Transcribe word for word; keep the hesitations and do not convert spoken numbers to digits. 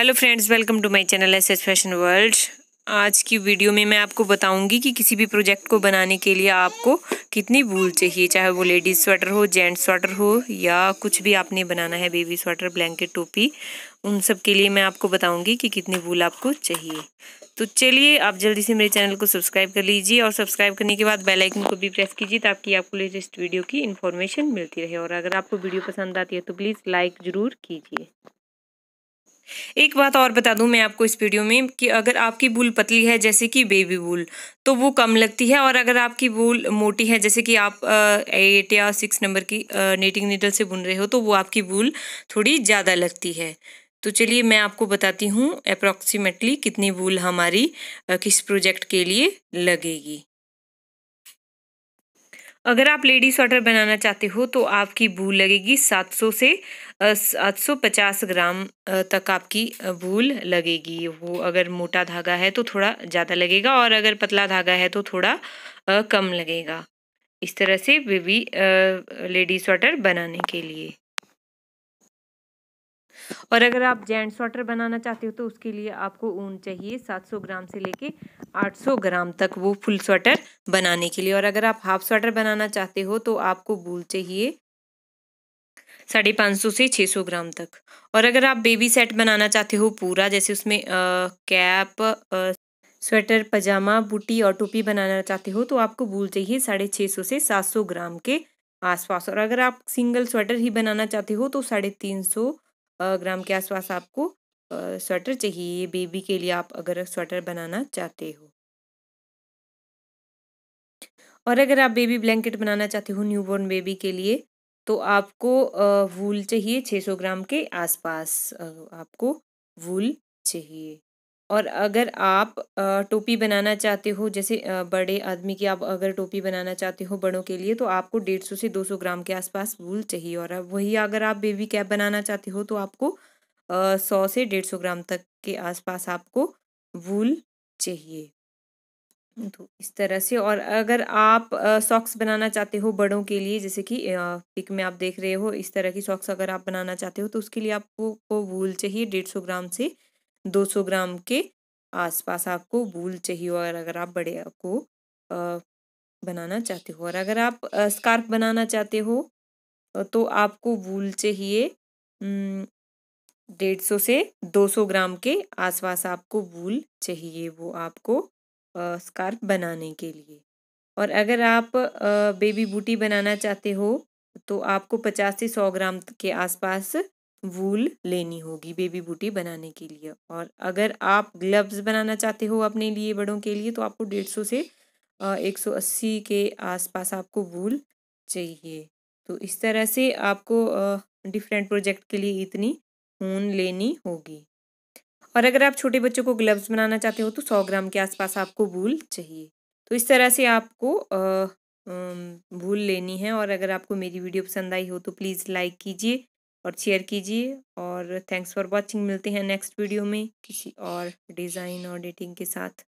Hello friends, welcome to my channel S S fashion world. आज की video में मैं आपको बताऊंगी कि किसी भी प्रोजेक्ट को बनाने के लिए आपको कितनी वूल चाहिए, चाहे वो लेडीज़ स्वेटर हो, जेंट्स स्वेटर हो या कुछ भी आपने बनाना है, बेबी स्वेटर, ब्लैंकेट, टोपी, उन सब के लिए मैं आपको बताऊंगी कि कितनी वूल आपको चाहिए। तो चलिए, आप जल्दी से मेरे चैनल को सब्सक्राइब कर लीजिए और सब्सक्राइब करने के बाद बेल आइकन को भी प्रेस कीजिए ताकि आपको लेटेस्ट वीडियो की इन्फॉर्मेशन मिलती रहे। और अगर आपको वीडियो पसंद आती है तो प्लीज़ लाइक ज़रूर कीजिए। एक बात और बता दूं मैं आपको इस वीडियो में कि अगर आपकी वूल पतली है जैसे कि बेबी वूल तो वो कम लगती है, और अगर आपकी वूल मोटी है जैसे कि आप एट या सिक्स नंबर की नेटिंग नीडल से बुन रहे हो तो वो आपकी वूल थोड़ी ज़्यादा लगती है। तो चलिए मैं आपको बताती हूँ अप्रॉक्सीमेटली कितनी वूल हमारी किस प्रोजेक्ट के लिए लगेगी। अगर आप लेडीज स्वेटर बनाना चाहते हो तो आपकी वूल लगेगी सात सौ से सात सौ पचास ग्राम तक आपकी वूल लगेगी। वो अगर मोटा धागा है तो थोड़ा ज़्यादा लगेगा और अगर पतला धागा है तो थोड़ा कम लगेगा। इस तरह से बेबी लेडीज स्वेटर बनाने के लिए। और अगर आप जेंट्स स्वेटर बनाना चाहते हो तो उसके लिए आपको ऊन चाहिए सात सौ ग्राम से लेके आठ सौ ग्राम तक, वो फुल स्वेटर बनाने के लिए। और अगर आप हाफ स्वेटर बनाना चाहते हो तो आपको वूल चाहिए साढ़े पाँच सौ से छः सौ ग्राम तक। और अगर आप बेबी सेट बनाना चाहते हो पूरा, जैसे उसमें कैप, स्वेटर, पजामा, बूटी और टोपी बनाना चाहते हो तो आपको वूल चाहिए साढ़े छः सौ से सात सौ ग्राम के आसपास। और अगर आप सिंगल स्वेटर ही बनाना चाहते हो तो साढ़े तीन सौ ग्राम के आसपास आपको स्वेटर चाहिए। ये बेबी के लिए आप अगर स्वेटर बनाना चाहते हो। और अगर आप बेबी ब्लैंकेट बनाना चाहते हो न्यूबॉर्न बेबी के लिए तो आपको वूल चाहिए छः सौ ग्राम के आसपास, आपको वूल चाहिए। और अगर आप टोपी बनाना चाहते हो, जैसे बड़े आदमी की आप अगर टोपी बनाना चाहते हो बड़ों के लिए तो आपको डेढ़ सौ से दो सौ ग्राम के आसपास वूल चाहिए। और वही अगर आप बेबी कैप बनाना चाहते हो तो आपको सौ से डेढ़ सौ ग्राम तक के आसपास आपको वूल चाहिए। तो इस तरह से। और अगर आप सॉक्स बनाना चाहते हो बड़ों के लिए, जैसे कि पिक में आप देख रहे हो इस तरह की सॉक्स अगर आप बनाना चाहते हो तो उसके लिए आपको वूल चाहिए डेढ़ सौ ग्राम से दो सौ ग्राम के आसपास आपको वूल चाहिए। और अगर आप बड़े आपको बनाना चाहते हो। और अगर आप स्कार्फ बनाना चाहते हो तो आपको वूल चाहिए डेढ़ सौ से दो सौ ग्राम के आसपास आपको वूल चाहिए, वो आपको स्कार्फ बनाने के लिए। और अगर आप बेबी बूटी बनाना चाहते हो तो आपको पचास से सौ ग्राम के आसपास वूल लेनी होगी बेबी बूटी बनाने के लिए। और अगर आप ग्लव्स बनाना चाहते हो अपने लिए बड़ों के लिए तो आपको डेढ़ सौ से एक सौ अस्सी के आसपास आपको वूल चाहिए। तो इस तरह से आपको डिफरेंट प्रोजेक्ट के लिए इतनी ऊन लेनी होगी। और अगर आप छोटे बच्चों को ग्लव्स बनाना चाहते हो तो सौ ग्राम के आसपास आपको वूल चाहिए। तो इस तरह से आपको वूल लेनी है। और अगर आपको मेरी वीडियो पसंद आई हो तो प्लीज़ लाइक कीजिए और शेयर कीजिए। और थैंक्स फॉर वॉचिंग। मिलते हैं नेक्स्ट वीडियो में किसी और डिज़ाइन और एडिटिंग के साथ।